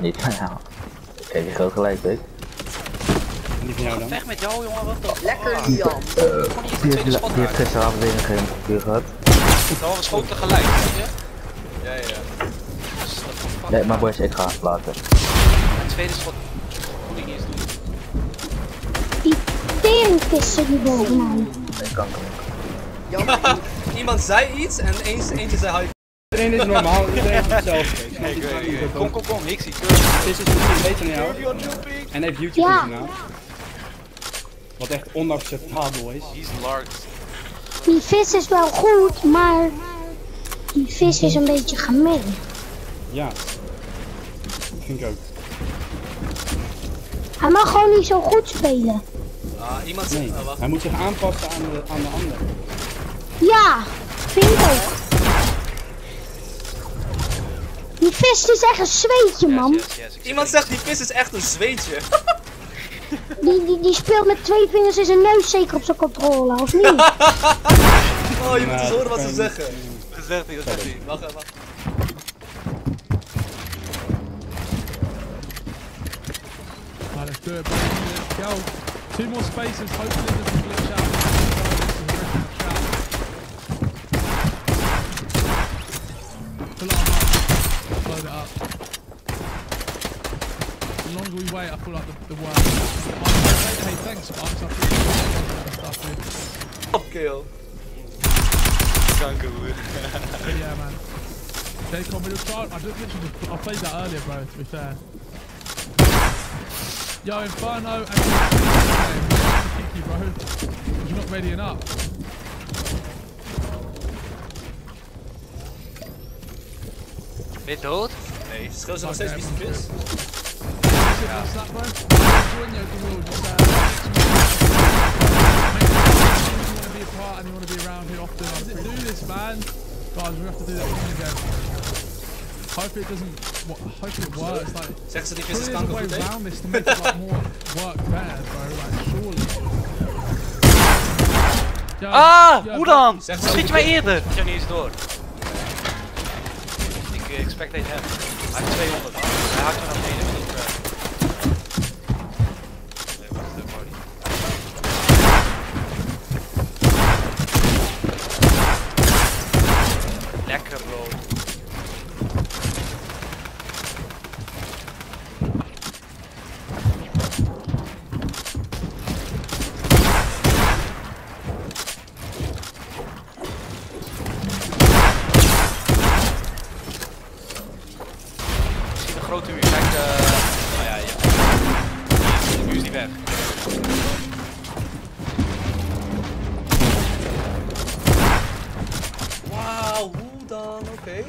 Niet van jou. Kijk, die groot gelijk, weet. Niet van jou dan. Weg met jou, jongen, wat toch? Lekker, Lian. Die heeft gisteravond weer geen puur gehad. Het al schoot tegelijk, weet je? Ja, ja. Nee, maar boys, ik ga het laten. Het tweede schot. Moet ik eerst doen. Die teringpissen die boven mij. Ik kan het ook. Iemand zei iets en eentje zei hoi. Iedereen is normaal, iedereen is hetzelfde. Kom, Hixie. Dit is misschien beter dan jou. En heeft YouTube gedaan. Wat echt onacceptabel is. Die vis is wel goed, maar die vis is een beetje gemeen. Ja, dat vind ik ook. Hij mag gewoon niet zo goed spelen. Nee, hij moet zich aanpassen aan de ander. Ja, vind ik ook. Die vis is echt een zweetje, man. Yes. Iemand zegt die vis is echt een zweetje. Die speelt met twee vingers in zijn neus zeker op zijn controle, of niet? Oh, je moet eens horen wat ze zeggen. Dat zegt hij, Wacht. Let's do it, bro. Let's go. 2 more spaces, hopefully this will glitch out. Pull it up. As long as we wait, I pull up the wire. Hey, thanks for ups. I appreciate it. Top kill. Kangaroo. Yeah, man. They call me the start. I played that earlier, bro, to be fair. Yo, Inferno and Kiki, bro. You're not ready enough. Ben je dood? Nee, schil ze nog steeds niet de vis. Ja. Hopefully it doesn't. Well, hopefully it works. Like, zeg ze die vis is kanker goed, around this to make it like more work bad, bro. Like, surely. Ja, hoe dan? Schiet je mij eerder? Ik ga niet eens door. Ik expectate hem. Hij heeft 200. Hij haakt me naar beneden. Nee, wat is dit, Marty? Lekker, bro. Grote muur, kijk, ja. De muur is niet weg. Wauw, hoe dan? Oké.